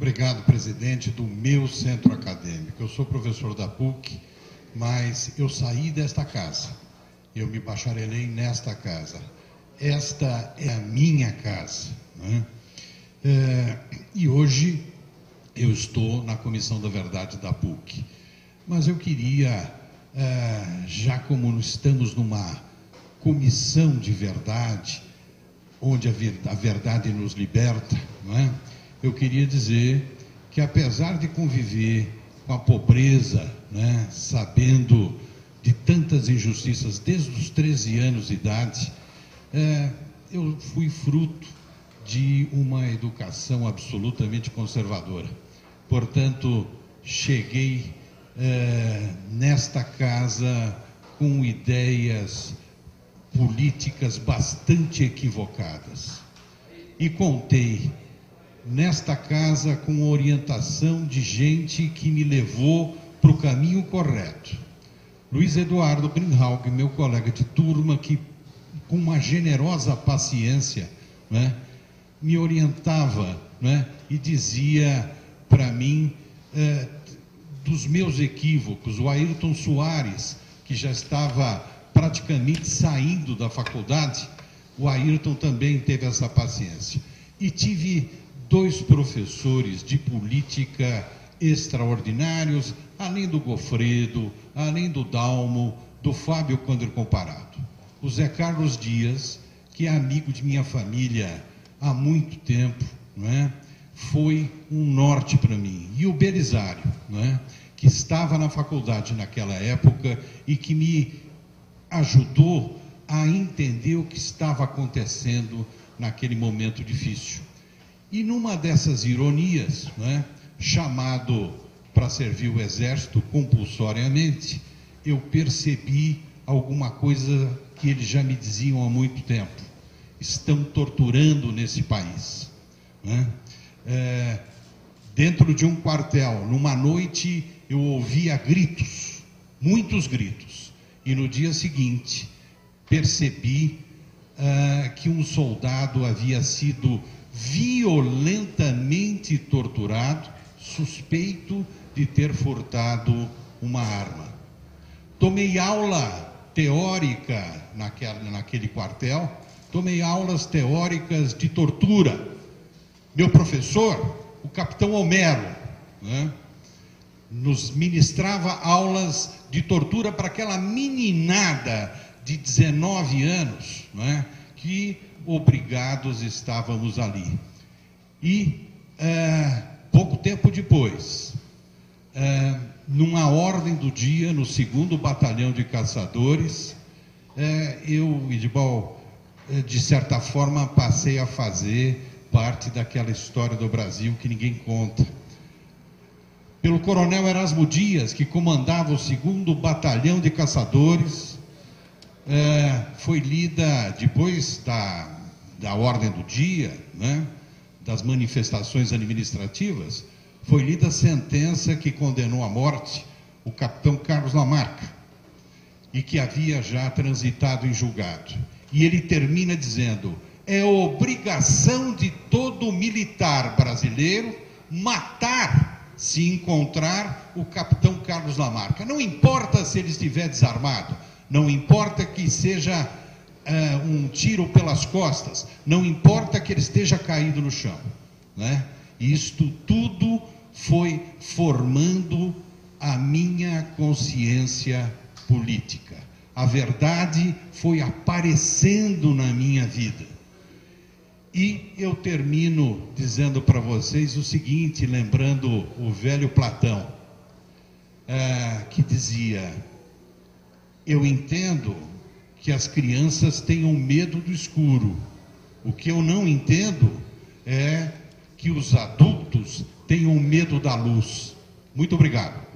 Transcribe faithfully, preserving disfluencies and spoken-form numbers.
Obrigado, presidente, do meu centro acadêmico. Eu sou professor da P U C, mas eu saí desta casa. Eu me bacharelei nesta casa. Esta é a minha casa, né? É, e hoje eu estou na Comissão da Verdade da P U C. Mas eu queria, é, já como estamos numa comissão de verdade, onde a verdade nos liberta, não é? Eu queria dizer que, apesar de conviver com a pobreza, né, sabendo de tantas injustiças desde os treze anos de idade, é, eu fui fruto de uma educação absolutamente conservadora. Portanto, cheguei é, nesta casa com ideias políticas bastante equivocadas e contei nesta casa com orientação de gente que me levou para o caminho correto. Luiz Eduardo Brinhauck, meu colega de turma, que com uma generosa paciência, né, me orientava, né, e dizia para mim eh, dos meus equívocos. O Ayrton Soares, que já estava praticamente saindo da faculdade, o Ayrton também teve essa paciência. E tive dois professores de política extraordinários, além do Gofredo, além do Dalmo, do Fábio Comparato. O Zé Carlos Dias, que é amigo de minha família há muito tempo, não é? Foi um norte para mim. E o Belisário, não é? Que estava na faculdade naquela época e que me ajudou a entender o que estava acontecendo naquele momento difícil. E numa dessas ironias, né, chamado para servir o exército compulsoriamente, eu percebi alguma coisa que eles já me diziam há muito tempo: estão torturando nesse país, né? É, dentro de um quartel, numa noite, eu ouvia gritos, muitos gritos, e no dia seguinte percebi uh, que um soldado havia sido violentamente torturado, suspeito de ter furtado uma arma. Tomei aula teórica naquele, naquele quartel, tomei aulas teóricas de tortura. Meu professor, o Capitão Homero, né, nos ministrava aulas de tortura para aquela meninada de dezenove anos, né, que obrigados estávamos ali. E é, pouco tempo depois, é, numa ordem do dia, no segundo batalhão de caçadores, é, eu, Edival, é, de certa forma passei a fazer parte daquela história do Brasil que ninguém conta. Pelo coronel Erasmo Dias, que comandava o segundo batalhão de caçadores, é, foi lida, depois da da ordem do dia, né, das manifestações administrativas, foi lida a sentença que condenou à morte o capitão Carlos Lamarca, e que havia já transitado em julgado. E ele termina dizendo: é obrigação de todo militar brasileiro matar, se encontrar, o capitão Carlos Lamarca. Não importa se ele estiver desarmado, não importa que seja um tiro pelas costas, não importa que ele esteja caído no chão, né? Isto tudo foi formando a minha consciência política. A verdade foi aparecendo na minha vida. E eu termino dizendo para vocês o seguinte, lembrando o velho Platão, é, que dizia: eu entendo que as crianças tenham medo do escuro. O que eu não entendo é que os adultos tenham medo da luz. Muito obrigado.